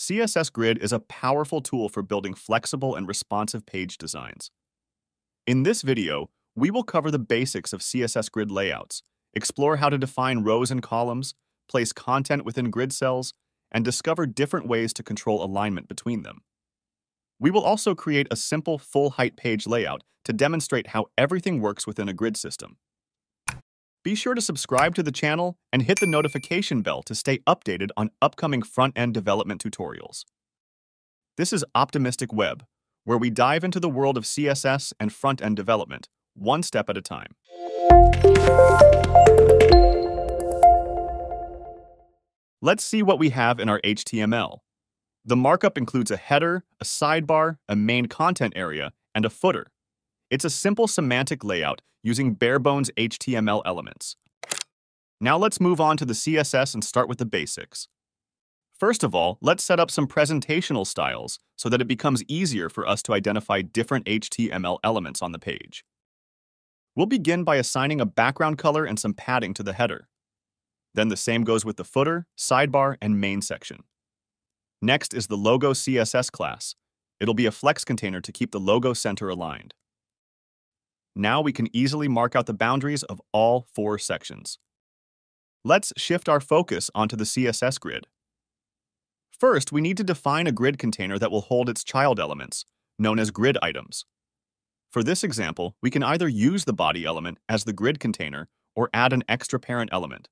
CSS Grid is a powerful tool for building flexible and responsive page designs. In this video, we will cover the basics of CSS Grid layouts, explore how to define rows and columns, place content within grid cells, and discover different ways to control alignment between them. We will also create a simple full-height page layout to demonstrate how everything works within a grid system. Be sure to subscribe to the channel and hit the notification bell to stay updated on upcoming front-end development tutorials. This is Optimistic Web, where we dive into the world of CSS and front-end development, one step at a time. Let's see what we have in our HTML. The markup includes a header, a sidebar, a main content area, and a footer. It's a simple semantic layout using bare-bones HTML elements. Now let's move on to the CSS and start with the basics. First of all, let's set up some presentational styles so that it becomes easier for us to identify different HTML elements on the page. We'll begin by assigning a background color and some padding to the header. Then the same goes with the footer, sidebar, and main section. Next is the logo CSS class. It'll be a flex container to keep the logo center aligned. Now we can easily mark out the boundaries of all four sections. Let's shift our focus onto the CSS grid. First, we need to define a grid container that will hold its child elements, known as grid items. For this example, we can either use the body element as the grid container or add an extra parent element.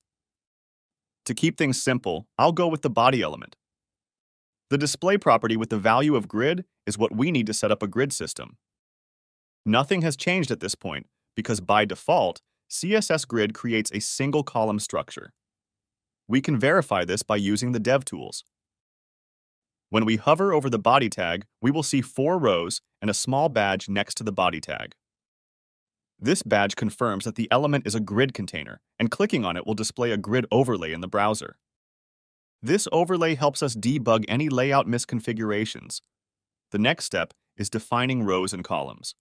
To keep things simple, I'll go with the body element. The display property with the value of grid is what we need to set up a grid system. Nothing has changed at this point because by default, CSS Grid creates a single column structure. We can verify this by using the DevTools. When we hover over the body tag, we will see four rows and a small badge next to the body tag. This badge confirms that the element is a grid container, and clicking on it will display a grid overlay in the browser. This overlay helps us debug any layout misconfigurations. The next step is defining rows and columns.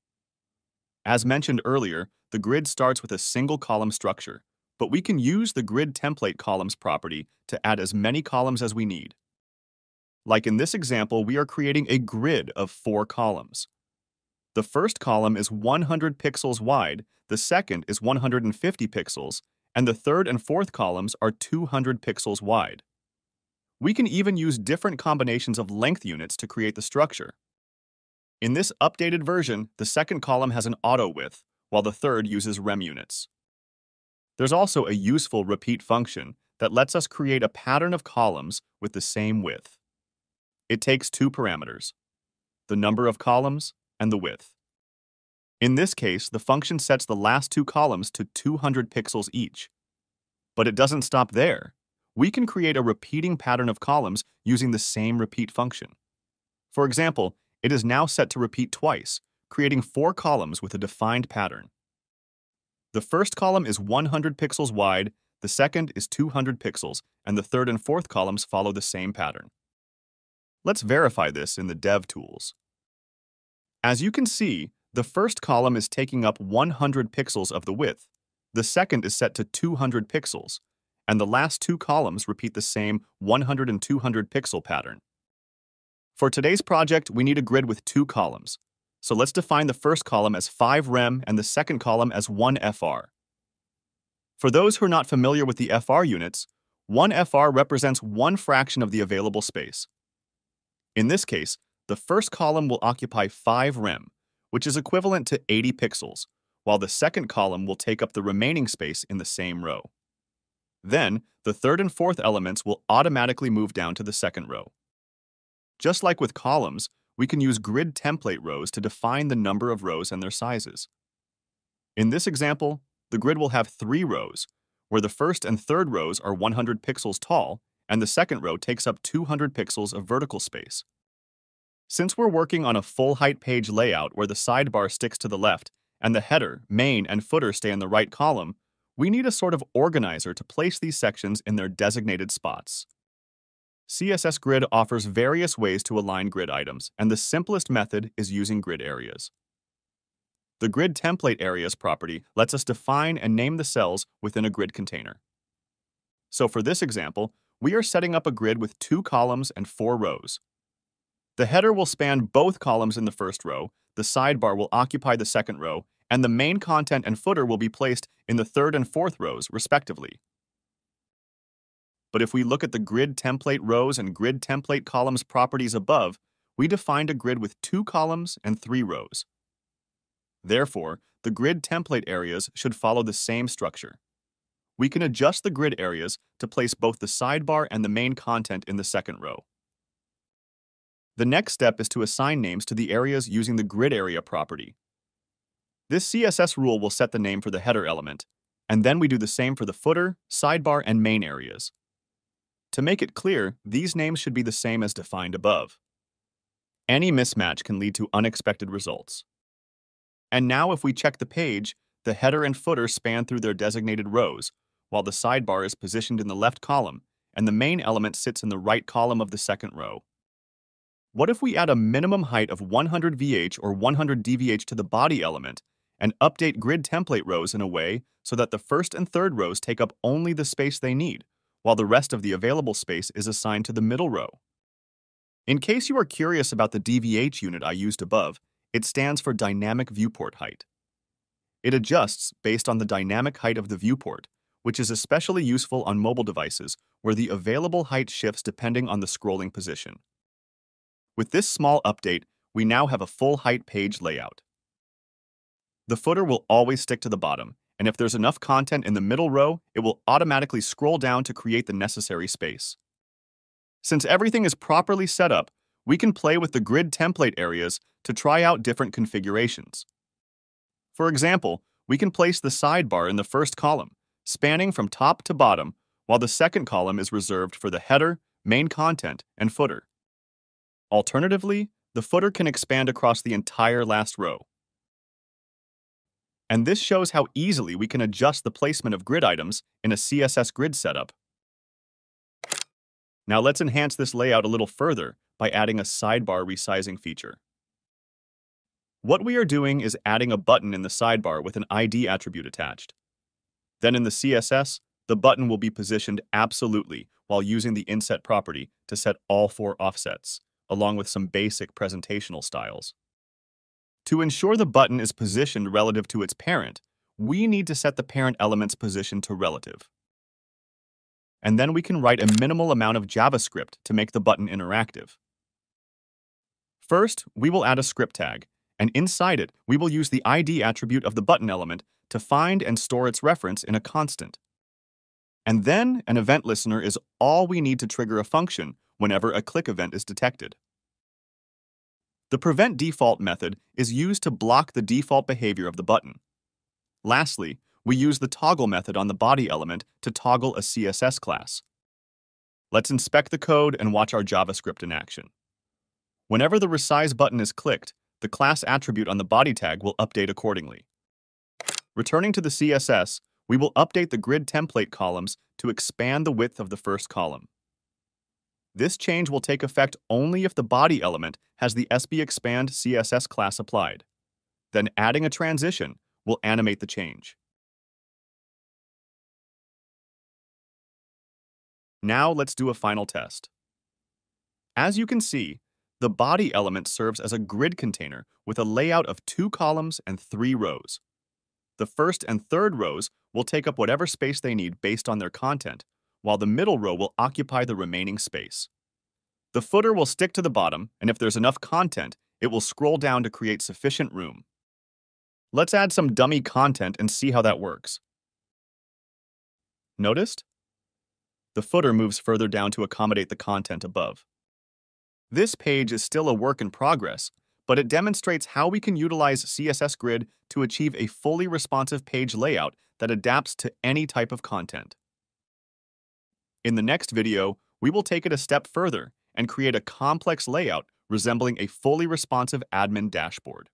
As mentioned earlier, the grid starts with a single column structure, but we can use the grid template columns property to add as many columns as we need. Like in this example, we are creating a grid of four columns. The first column is 100 pixels wide, the second is 150 pixels, and the third and fourth columns are 200 pixels wide. We can even use different combinations of length units to create the structure. In this updated version, the second column has an auto width, while the third uses rem units. There's also a useful repeat function that lets us create a pattern of columns with the same width. It takes two parameters, the number of columns and the width. In this case, the function sets the last two columns to 200 pixels each. But it doesn't stop there. We can create a repeating pattern of columns using the same repeat function. For example, it is now set to repeat twice, creating four columns with a defined pattern. The first column is 100 pixels wide, the second is 200 pixels, and the third and fourth columns follow the same pattern. Let's verify this in the DevTools. As you can see, the first column is taking up 100 pixels of the width, the second is set to 200 pixels, and the last two columns repeat the same 100 and 200 pixel pattern. For today's project, we need a grid with two columns, so let's define the first column as 5rem and the second column as 1fr. For those who are not familiar with the FR units, 1fr represents one fraction of the available space. In this case, the first column will occupy 5rem, which is equivalent to 80 pixels, while the second column will take up the remaining space in the same row. Then, the third and fourth elements will automatically move down to the second row. Just like with columns, we can use grid template rows to define the number of rows and their sizes. In this example, the grid will have three rows, where the first and third rows are 100 pixels tall, and the second row takes up 200 pixels of vertical space. Since we're working on a full-height page layout where the sidebar sticks to the left, and the header, main, and footer stay in the right column, we need a sort of organizer to place these sections in their designated spots. CSS Grid offers various ways to align grid items, and the simplest method is using grid areas. The grid-template-areas property lets us define and name the cells within a grid container. So for this example, we are setting up a grid with 2 columns and 4 rows. The header will span both columns in the first row, the sidebar will occupy the second row, and the main content and footer will be placed in the third and fourth rows, respectively. But if we look at the grid template rows and grid template columns properties above, we defined a grid with 2 columns and 3 rows. Therefore, the grid template areas should follow the same structure. We can adjust the grid areas to place both the sidebar and the main content in the second row. The next step is to assign names to the areas using the grid area property. This CSS rule will set the name for the header element, and then we do the same for the footer, sidebar, and main areas. To make it clear, these names should be the same as defined above. Any mismatch can lead to unexpected results. And now if we check the page, the header and footer span through their designated rows, while the sidebar is positioned in the left column, and the main element sits in the right column of the second row. What if we add a minimum height of 100 VH or 100 DVH to the body element, and update grid template rows in a way so that the first and third rows take up only the space they need, while the rest of the available space is assigned to the middle row? In case you are curious about the DVH unit I used above, it stands for Dynamic Viewport Height. It adjusts based on the dynamic height of the viewport, which is especially useful on mobile devices where the available height shifts depending on the scrolling position. With this small update, we now have a full height page layout. The footer will always stick to the bottom, and if there's enough content in the middle row, it will automatically scroll down to create the necessary space. Since everything is properly set up, we can play with the grid template areas to try out different configurations. For example, we can place the sidebar in the first column, spanning from top to bottom, while the second column is reserved for the header, main content, and footer. Alternatively, the footer can expand across the entire last row. And this shows how easily we can adjust the placement of grid items in a CSS grid setup. Now let's enhance this layout a little further by adding a sidebar resizing feature. What we are doing is adding a button in the sidebar with an ID attribute attached. Then in the CSS, the button will be positioned absolutely while using the inset property to set all 4 offsets, along with some basic presentational styles. To ensure the button is positioned relative to its parent, we need to set the parent element's position to relative. And then we can write a minimal amount of JavaScript to make the button interactive. First, we will add a script tag, and inside it, we will use the ID attribute of the button element to find and store its reference in a constant. And then an event listener is all we need to trigger a function whenever a click event is detected. The prevent default method is used to block the default behavior of the button. Lastly, we use the toggle method on the body element to toggle a CSS class. Let's inspect the code and watch our JavaScript in action. Whenever the resize button is clicked, the class attribute on the body tag will update accordingly. Returning to the CSS, we will update the grid template columns to expand the width of the first column. This change will take effect only if the body element has the sbExpand CSS class applied. Then adding a transition will animate the change. Now let's do a final test. As you can see, the body element serves as a grid container with a layout of 2 columns and 3 rows. The first and third rows will take up whatever space they need based on their content, while the middle row will occupy the remaining space. The footer will stick to the bottom, and if there's enough content, it will scroll down to create sufficient room. Let's add some dummy content and see how that works. Noticed? The footer moves further down to accommodate the content above. This page is still a work in progress, but it demonstrates how we can utilize CSS Grid to achieve a fully responsive page layout that adapts to any type of content. In the next video, we will take it a step further and create a complex layout resembling a fully responsive admin dashboard.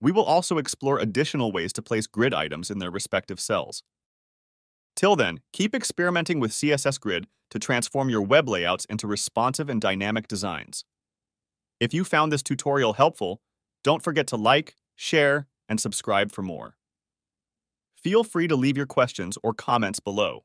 We will also explore additional ways to place grid items in their respective cells. Till then, keep experimenting with CSS Grid to transform your web layouts into responsive and dynamic designs. If you found this tutorial helpful, don't forget to like, share, and subscribe for more. Feel free to leave your questions or comments below.